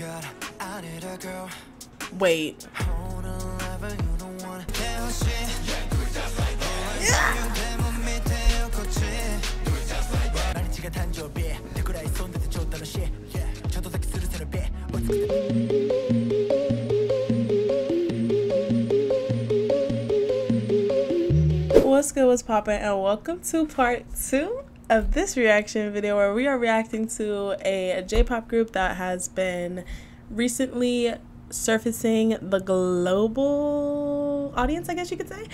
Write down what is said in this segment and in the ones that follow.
god, I need a girl. Wait. What's good, what's poppin', and welcome to part 2 of this reaction video where we are reacting to a J-pop group that has been recently surfacing the global audience, I guess you could say.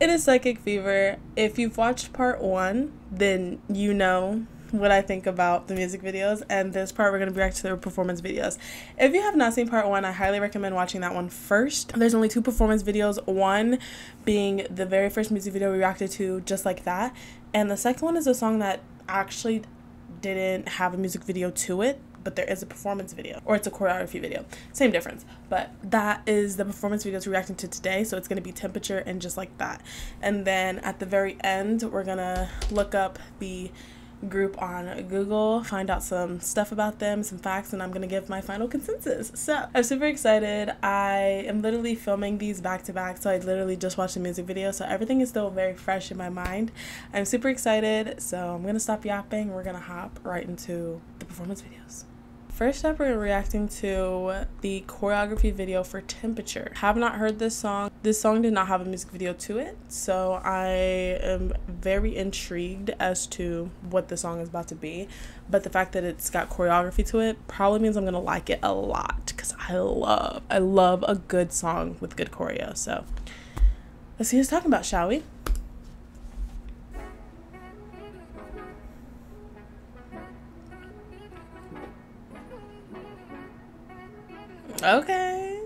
It is Psychic Fever. If you've watched part 1, then you know what I think about the music videos, and this part we're going to be reacting to their performance videos. If you have not seen part 1, I highly recommend watching that one first. There's only 2 performance videos, one being the very first music video we reacted to, Just Like That, and the second one is a song that actually didn't have a music video to it, but there is a performance video, or it's a choreography video, same difference. But that is the performance videos we're reacting to today, so it's going to be Temperature and Just Like That. And then at the very end, we're going to look up the group on Google, find out some stuff about them, some facts, and I'm gonna give my final consensus. So I'm super excited. I am literally filming these back to back, so I literally just watched the music video, so everything is still very fresh in my mind. I'm super excited, so I'm gonna stop yapping. We're gonna hop right into the performance videos. First up, we're reacting to the choreography video for Temperature. Have not heard this song. This song did not have a music video to it, so I am very intrigued as to what the song is about to be. But the fact that it's got choreography to it probably means I'm gonna like it a lot, because I love a good song with good choreo. So let's see who's talking about, shall we? Okay.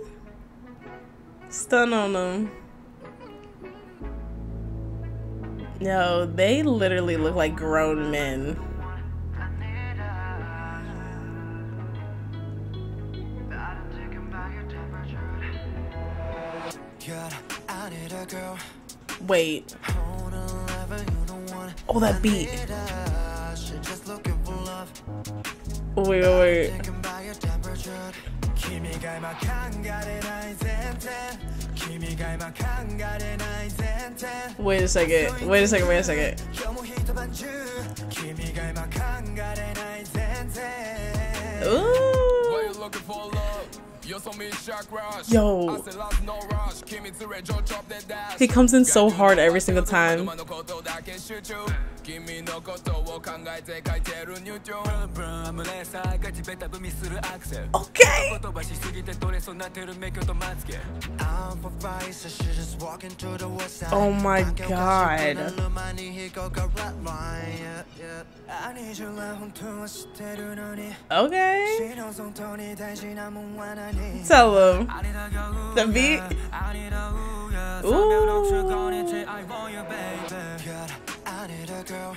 Stun on them. No, they literally look like grown men. Wait. Oh, that beat. Wait. Wait a second. Ooh. Yo. He comes in so hard every single time. Okay. Oh my god. Okay. Tell him. The beat. Ooh. I need a girl.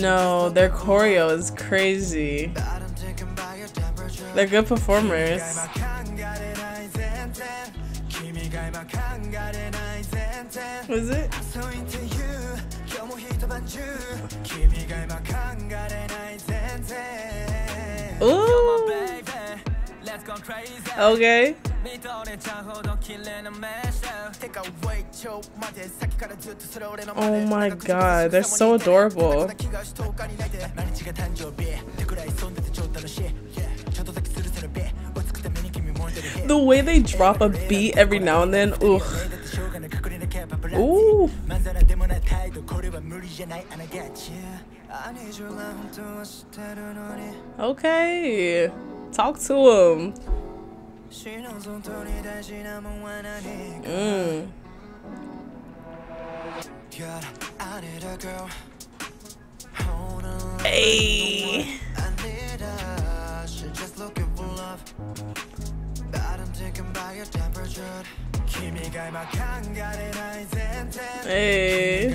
No, their choreo is crazy. They're good performers. Is it? Ooh. Okay. Oh my god, they're so adorable. The way they drop a beat every now and then, ugh. Ooh. Okay, talk to him. Hey. Hey.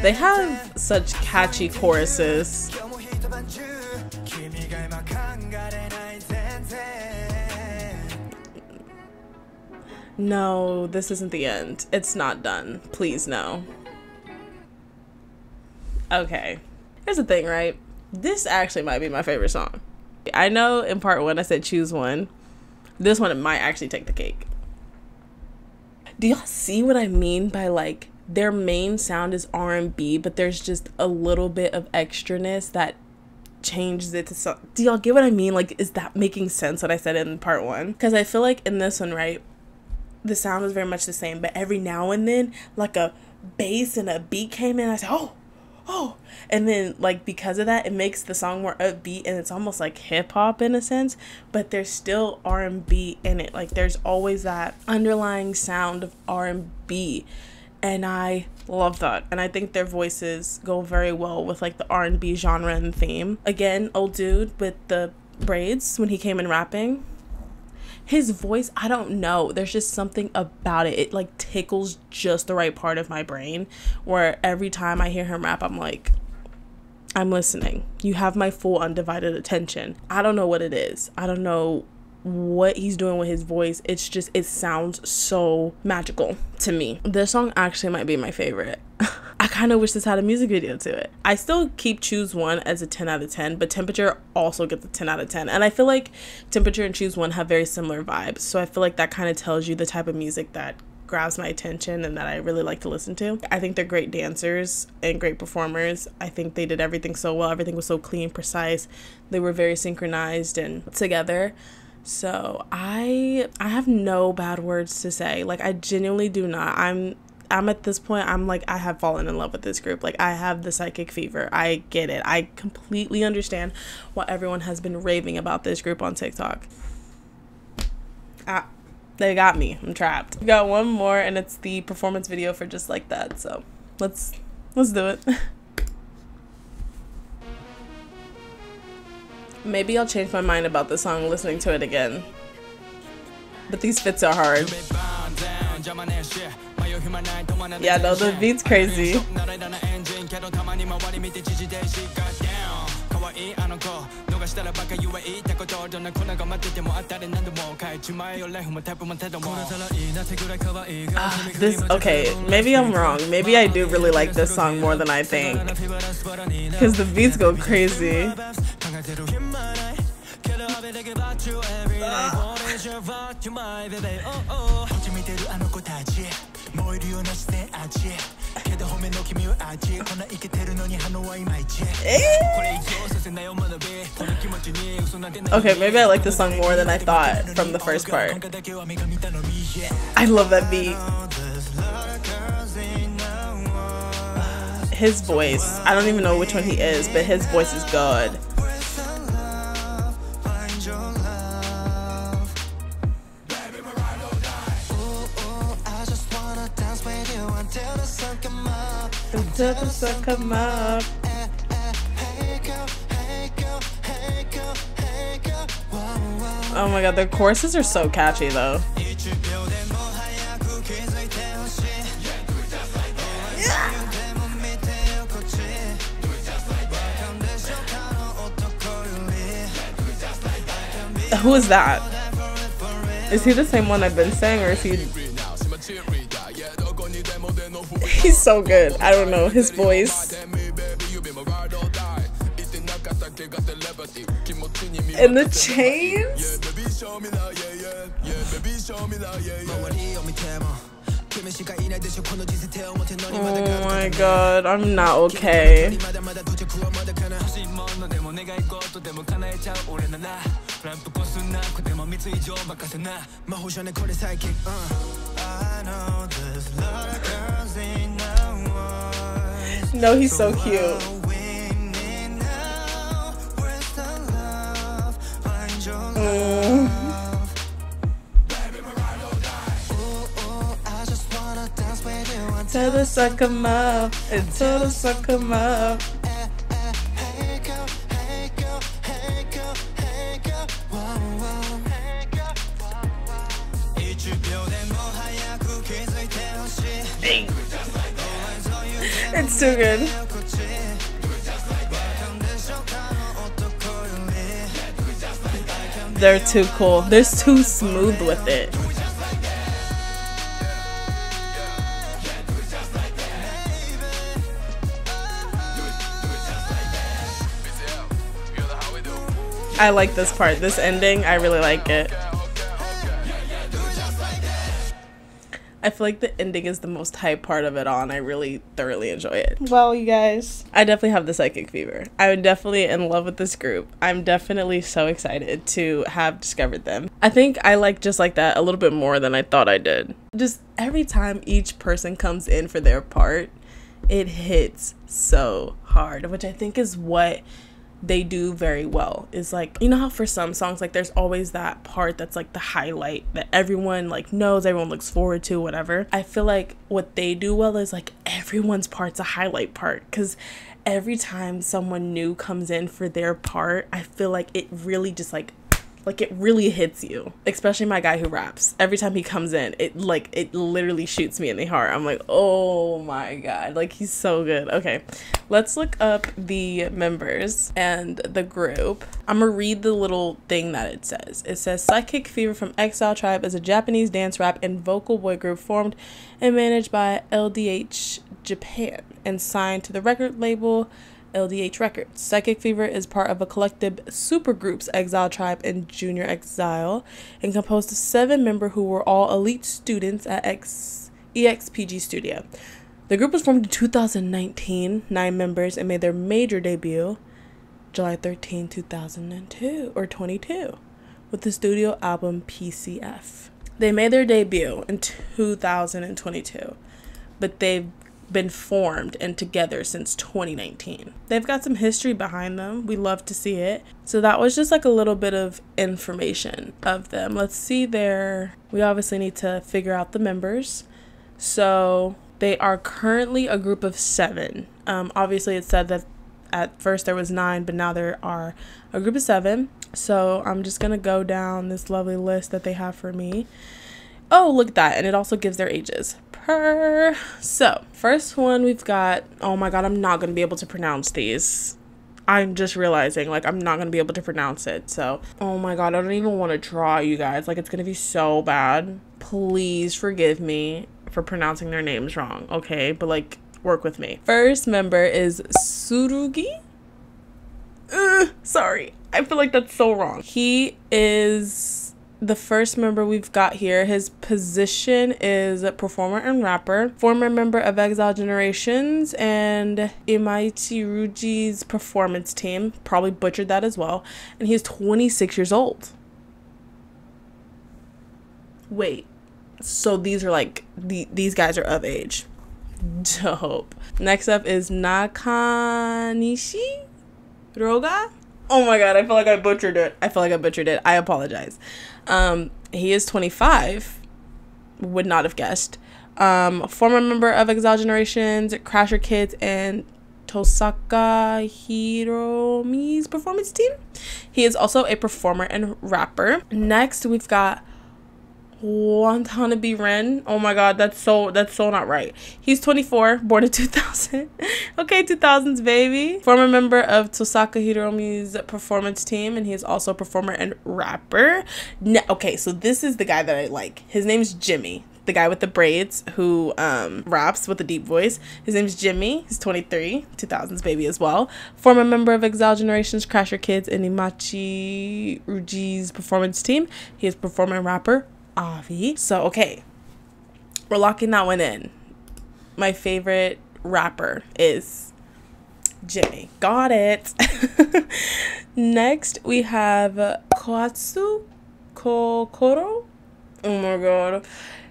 They have such catchy choruses. No, this isn't the end. It's not done. Please, no. Okay. Here's the thing, right? This actually might be my favorite song. I know in part one I said choose one. This one might actually take the cake. Do y'all see what I mean by like their main sound is R&B, but there's just a little bit of extraness that changes it to something? Do y'all get what I mean? Like, is that making sense what I said in part one? Because I feel like in this one, right, the sound was very much the same, but every now and then like a bass and a beat came in. I said, oh, and then like because of that it makes the song more upbeat and it's almost like hip-hop in a sense, but there's still R&B in it. Like there's always that underlying sound of R&B, and I love that. And I think their voices go very well with like the R&B genre and theme. Again, old dude with the braids, when he came in rapping, his voice, I don't know, there's just something about it. It like tickles just the right part of my brain where every time I hear him rap, I'm like, I'm listening. You have my full undivided attention. I don't know what it is. I don't know what he's doing with his voice. It's just, it sounds so magical to me. This song actually might be my favorite. I kind of wish this had a music video to it. I still keep Choose One as a 10 out of 10, but Temperature also gets a 10 out of 10. And I feel like Temperature and Choose One have very similar vibes. So I feel like that kind of tells you the type of music that grabs my attention and that I really like to listen to. I think they're great dancers and great performers. I think they did everything so well. Everything was so clean, precise. They were very synchronized and together. So I have no bad words to say. Like, I genuinely do not. I'm at this point, I'm like, I have fallen in love with this group. Like, I have the psychic fever. I get it. I completely understand why everyone has been raving about this group on TikTok. They got me. I'm trapped. We got one more, and it's the performance video for Just Like That. So let's do it. Maybe I'll change my mind about the song listening to it again. But these fits are hard. Yeah, no, the beat's crazy. Okay, maybe I'm wrong. Maybe I do really like this song more than I think. Because the beats go crazy. Okay, maybe I like this song more than I thought from the first part. I love that beat. His voice, I don't even know which one he is, but his voice is good. Until the sun come up. Oh my god, their choruses are so catchy though. Yeah. Who is that? Is he the same one I've been saying, or is he? He's so good. I don't know, his voice. And the chains? Oh my god, I'm not okay. No, he's so cute. Until the sun come up, until the sun come up. It's too good. They're too cool. They're too smooth with it. I like this part, this ending, I really like it. I feel like the ending is the most hype part of it all, and I really thoroughly enjoy it. Well, you guys, I definitely have the psychic fever. I'm definitely in love with this group. I'm definitely so excited to have discovered them. I think I like Just Like That a little bit more than I thought I did. Just every time each person comes in for their part, it hits so hard, which I think is what they do very well. Is like, you know how for some songs, like, there's always that part that's like the highlight that everyone like knows, everyone looks forward to, whatever. I feel like what they do well is like everyone's part's a highlight part, because every time someone new comes in for their part, I feel like it really just like it really hits you. Especially my guy who raps, every time he comes in, it literally shoots me in the heart. I'm like, oh my god, like, he's so good. Okay, let's look up the members and the group. I'm gonna read the little thing that it says. It says Psychic Fever from Exile Tribe is a Japanese dance, rap, and vocal boy group formed and managed by LDH Japan and signed to the record label LDH Records. Psychic Fever is part of a collective supergroups Exile Tribe and Junior Exile, and composed of 7 members who were all elite students at EXPG Studio. The group was formed in 2019, 9 members, and made their major debut July 13, 2002, or 22, with the studio album PCF. They made their debut in 2022, but they've been formed and together since 2019. They've got some history behind them. We love to see it. So that was just like a little bit of information of them. Let's see their, we obviously need to figure out the members. So they are currently a group of 7. Obviously it said that at first there was 9, but now there are a group of 7. So I'm just gonna go down this lovely list that they have for me. Oh, look at that. And it also gives their ages. So first one we've got, oh my god, I'm not gonna be able to pronounce these. I'm just realizing, like, I'm not gonna be able to pronounce it. So oh my god, I don't even want to draw, you guys, like, it's gonna be so bad. Please forgive me for pronouncing their names wrong, okay? But like, work with me. First member is Surugi. Sorry, I feel like that's so wrong. He is the first member we've got here. His position is a performer and rapper, former member of Exile Generations and Imaichi Ryuji's performance team. Probably butchered that as well. And he is 26 years old. Wait, so these are like, these guys are of age. Dope. Next up is Nakanishi Roga. Oh my god, I feel like I butchered it. I apologize. He is 25. Would not have guessed. Former member of Exile Generations, Crasher Kids, and Tosaka Hiromi's performance team. He is also a performer and rapper. Next, we've got Wantanabe Ren. Oh my god, that's so not right. He's 24, born in 2000. Okay, 2000s baby. Former member of Tosaka Hiromi's performance team, and he is also a performer and rapper. Okay, so this is the guy that I like. His name's Jimmy, the guy with the braids who raps with a deep voice. His name's Jimmy. He's 23, 2000s baby as well. Former member of Exile Generations, Crasher Kids, and Imaichi Ryuji's performance team. He is performer and rapper. Avi. So okay, we're locking that one in. My favorite rapper is Jimmy. Got it. Next we have Koatsu Kokoro. Oh my god,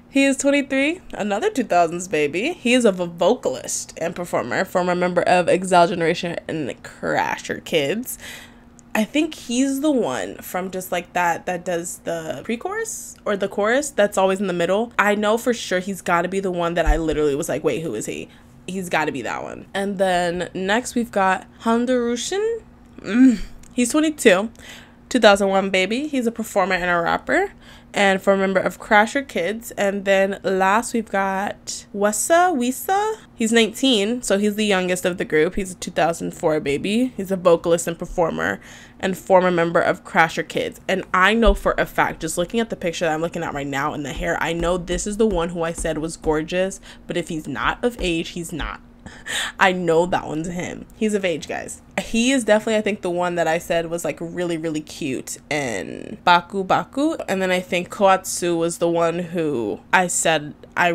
he is 23, another 2000s baby. He is a vocalist and performer, former member of Exile Generation and the Crasher Kids. I think he's the one from Just Like That that does the pre-chorus or the chorus that's always in the middle. I know for sure he's got to be the one that I literally was like, wait, who is he? He's got to be that one. And then next we've got Hamada Rushin. He's 22, 2001 baby. He's a performer and a rapper and for a member of Crasher Kids. And then last we've got Wessa. He's 19, so he's the youngest of the group. He's a 2004 baby. He's a vocalist and performer and former member of Crasher Kids. And I know for a fact, just looking at the picture that I'm looking at right now and the hair, I know this is the one who I said was gorgeous, but if he's not of age, he's not. I know that one's him. He's of age, guys. He is definitely, I think, the one that I said was like really, really cute in Baku Baku. And then I think Koatsu was the one who I said I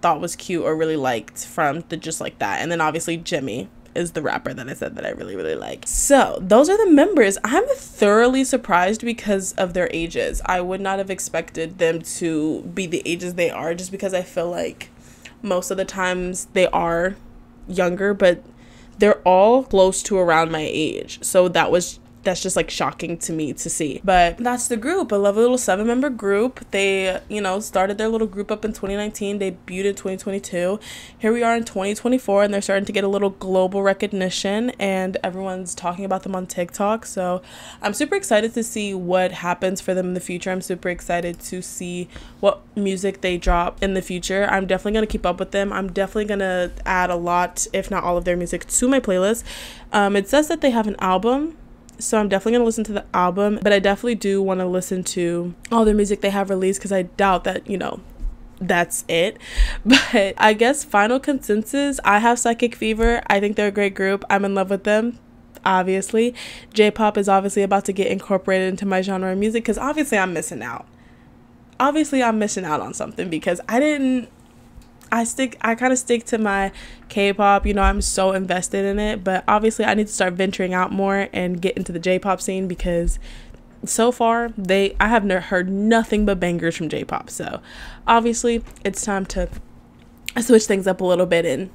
thought was cute or really liked from the Just Like That. And then obviously Jimmy is the rapper that I said that I really, really like. So those are the members. I'm thoroughly surprised because of their ages. I would not have expected them to be the ages they are, just because I feel like most of the times they are younger, but they're all close to around my age. So that's just like shocking to me to see. But that's the group. I love a little 7-member group. They, you know, started their little group up in 2019, debuted in 2022. Here we are in 2024, and they're starting to get a little global recognition, and everyone's talking about them on TikTok. So I'm super excited to see what happens for them in the future. I'm super excited to see what music they drop in the future. I'm definitely going to keep up with them. I'm definitely going to add a lot, if not all of their music, to my playlist. It says that they have an album, so I'm definitely going to listen to the album, but I definitely do want to listen to all the music they have released, because I doubt that, you know, that's it. But I guess final consensus, I have Psychic Fever. I think they're a great group. I'm in love with them. Obviously, J-pop is obviously about to get incorporated into my genre of music, because obviously I'm missing out. Obviously I'm missing out on something, because I kind of stick to my K-pop, you know, I'm so invested in it, but obviously I need to start venturing out more and get into the J-pop scene, because so far I have heard nothing but bangers from J-pop. So obviously it's time to switch things up a little bit and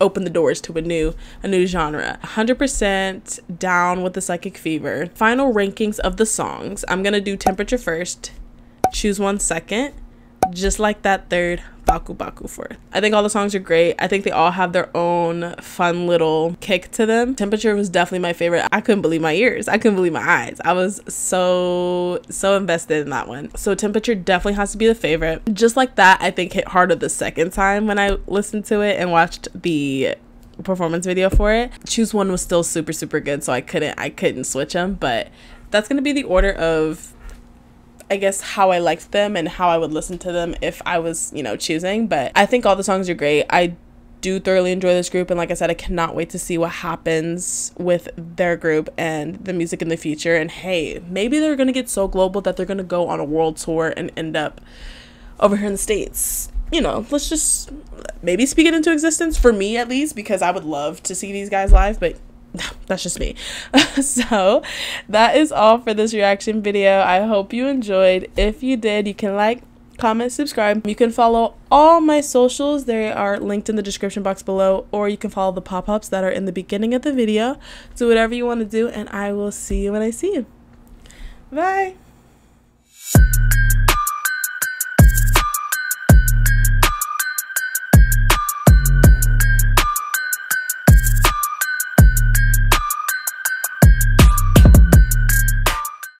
open the doors to a new genre. 100% down with the Psychic Fever. Final rankings of the songs. I'm going to do Temperature first, Choose One second, Just Like That third, Baku Baku fourth. I think all the songs are great. I think they all have their own fun little kick to them. Temperature was definitely my favorite. I couldn't believe my ears. I couldn't believe my eyes. I was so invested in that one. So Temperature definitely has to be the favorite. Just Like That, I think, hit harder the second time when I listened to it and watched the performance video for it. Choose One was still super, super good, so I couldn't switch them. But that's gonna be the order of, I guess, how I liked them and how I would listen to them if I was, you know, choosing. But I think all the songs are great. I do thoroughly enjoy this group, and like I said, I cannot wait to see what happens with their group and the music in the future. And hey, maybe they're gonna get so global that they're gonna go on a world tour and end up over here in the States. You know, let's just maybe speak it into existence, for me at least, because I would love to see these guys live, but that's just me. So that is all for this reaction video. I hope you enjoyed. If you did, you can like, comment, subscribe. You can follow all my socials. They are linked in the description box below, or you can follow the pop-ups that are in the beginning of the video. Do whatever you want to do, and I will see you when I see you. Bye.